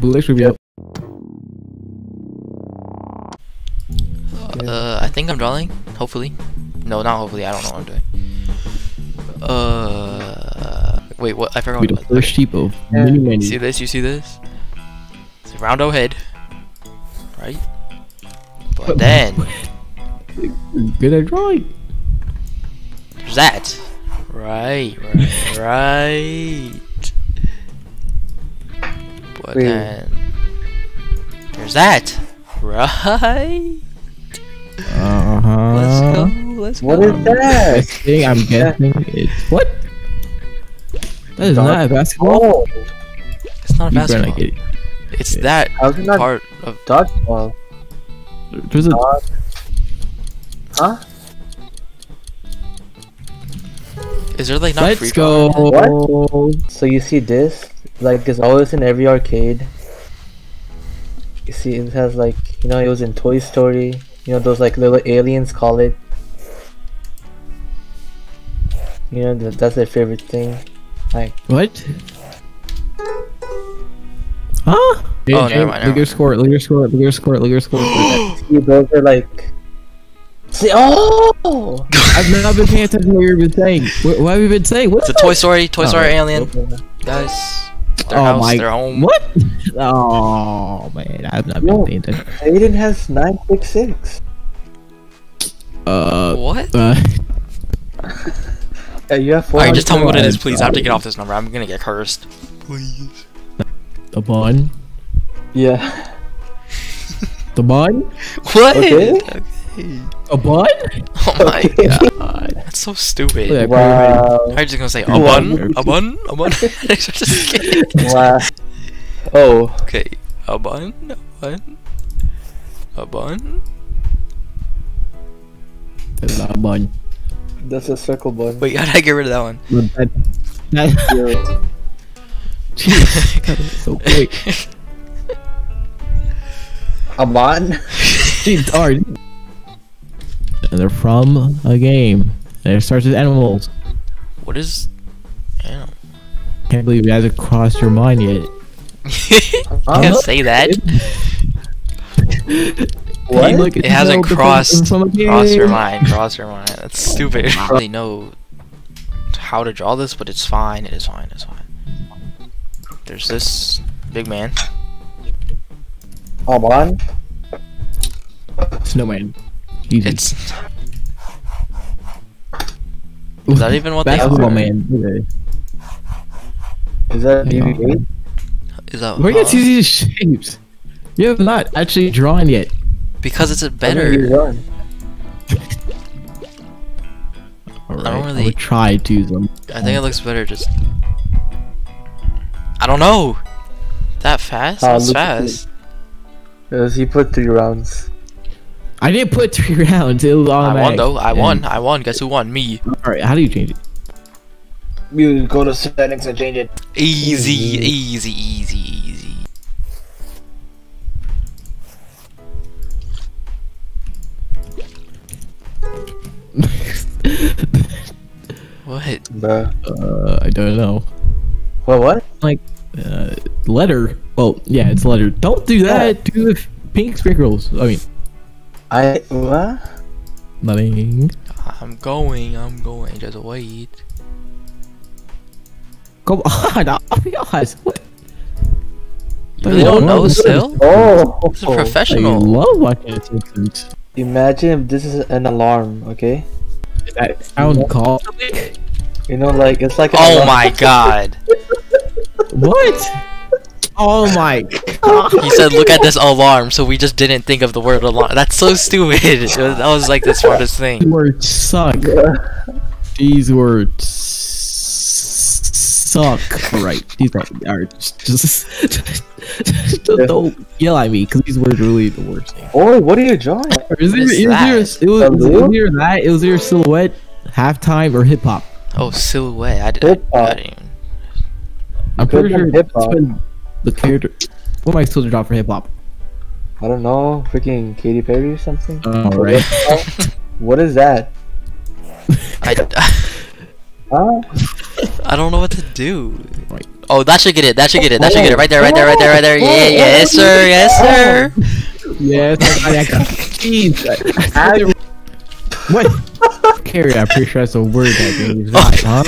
Bullet should be up. I think I'm drawing. Hopefully. No, not hopefully. I don't know what I'm doing. Wait, what? I forgot. Wait, the first sheep of many, many. See this? You see this? It's a round-o head. Right? But then... Good at drawing. There's that. Right, right. But wait. Then... There's that. Right? Uh-huh. Let's go, let's go. What is that? I'm guessing it's... What? That is not a basketball. It's not a basketball. It's that part of dodgeball. There's a... Huh? Is there like not Let's free go. What? So you see this? Like there's always in every arcade. You see it has like, you know, it was in Toy Story. You know those like little aliens call it. You know that's their favorite thing. Like what? Huh? Oh, never mind. Look at your score. Look at your score. Look at your score. Look at your score. See, those are like. See, oh! I've not been paying attention to what you've been saying. What have you been saying? What's the Toy Story alien? Okay. Guys, their house, my. Their home. What? Oh man, I've not been paying attention. Aiden has 966. What? Yeah, you have 4. Alright, just tell me what it is, please. I have to get off this number. I'm gonna get cursed. Please. The bun. Yeah. The bun. What? Okay. A bun? Oh my god. That's so stupid. Wow. Are you just gonna say a bun? A bun? A bun? Just kidding. Wow. Oh. Okay. A bun? A bun? A bun? That's not a bun. That's a circle bun. Wait, how did I get rid of that one? That Jeez. That is so quick. A bun? Jeez, alright. And they're from a game. And it starts with animals. What is animal? Can't believe it hasn't crossed your mind yet. Can't say that. What? Look, it hasn't crossed your mind. Cross your mind. That's stupid. I don't really know how to draw this, but it's fine. It is fine. It's fine. There's this big man. Come on. Snowman. Easy. It's is that even what they are? Man. Is that DVD? Is that where you get these shapes? You have not actually drawn yet. Because it's a better. Alright, I don't really I try to use them. I think it looks better just. I don't know. That fast? That's fast. Yes, he put 3 rounds. I didn't put 3 rounds. It was automatic. I won though. I won. Guess who won? Me. Alright, how do you change it? You go to settings and change it. Easy, easy, easy, easy. What? I don't know. What? What? Like, letter. Oh, yeah, it's letter. Don't do that. Yeah. Do the pink sprinkles. I mean. What? Nothing. I'm going. Just wait. Come on, Abiyaz. What? You really don't know still? Oh, this is a professional. I love watching it. Imagine if this is an alarm, okay? That sound call. You know, like it's like. Oh my god. What? Oh my god. He said look at this alarm, so we just didn't think of the word alarm. That's so stupid. That was like the smartest thing. These words suck. These words suck. Alright, these are just don't yell at me, because these words are really the worst thing. Oh, what are you drawing? It was your silhouette, halftime, or hip hop. Oh, silhouette. I'm pretty sure hip hop. The character. What am I supposed to draw for hip hop? I don't know. Freaking Katy Perry or something. Oh right. What is that? I don't know what to do. Right. Oh, that should get it. That should get it. That should get it. Right there. Yeah, yes sir, yes sir. Yes, I can. What? Carry, I'm pretty sure that's a word that they use. Huh?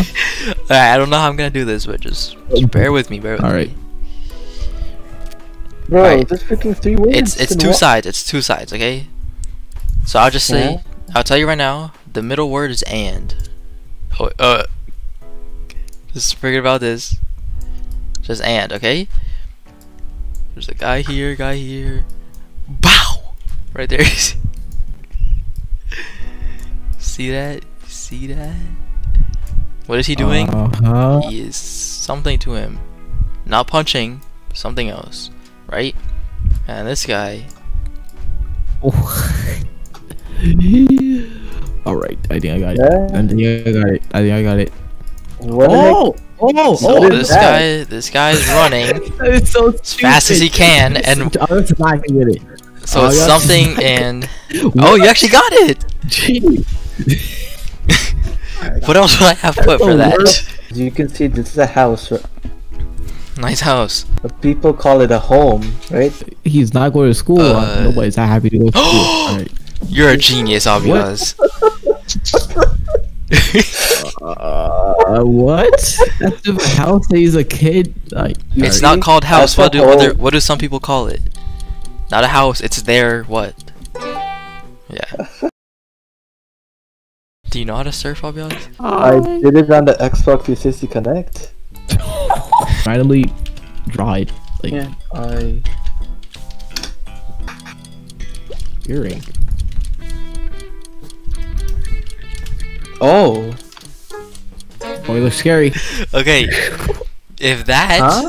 Alright, I don't know how I'm gonna do this, but just bear with me, Alright. Bro, right. There's freaking three words. It's two sides. It's two sides, okay? So I'll just say, I'll tell you right now, the middle word is and. Oh, just forget about this. Just and, okay? There's a guy here, Bow! Right there. See that? See that? What is he doing? He is something to him. Not punching, something else. Right? And this guy. Oh. Alright, I think I got it. Oh! So this guy is running so as fast as he can, and so it's something and oh, you actually got it. What else would I have put for that? As you can see, this is a house. Nice house. But people call it a home, right? He's not going to school. Nobody's not happy to go to school. Right. You're a genius, Abiyaz. What? That's the house that he's a kid. Like, it's not called house. What do some people call it? Not a house. It's their what? Yeah. Do you know how to surf, Abiyaz? I did it on the Xbox 360 Connect. Randomly dried. Like, yeah. Earring. Oh. Oh, you look scary. Okay. If that,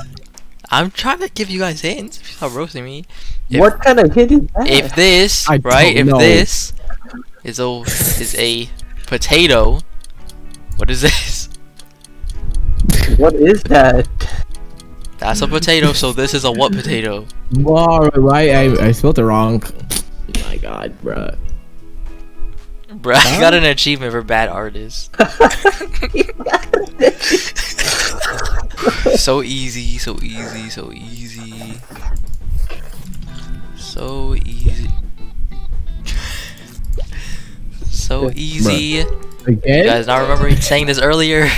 I'm trying to give you guys hints. If you stop roasting me. What kind of hint is that? If this, if this is a potato, what is this? What is that? That's a potato. So this is a what potato? All right, I spelled it wrong. Oh my God, bruh. Bruh, I got an achievement for bad artist. So easy. Again? You guys not remember saying this earlier?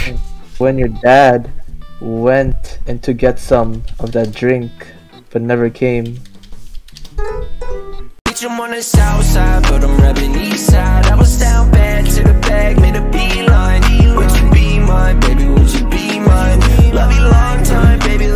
When your dad went and to get some of that drink, but never came. I'm on the south side, but I'm rapping east side. I was down bad to the bag, made a beeline. Would you be mine, baby? Would you be mine? Love you long time, baby.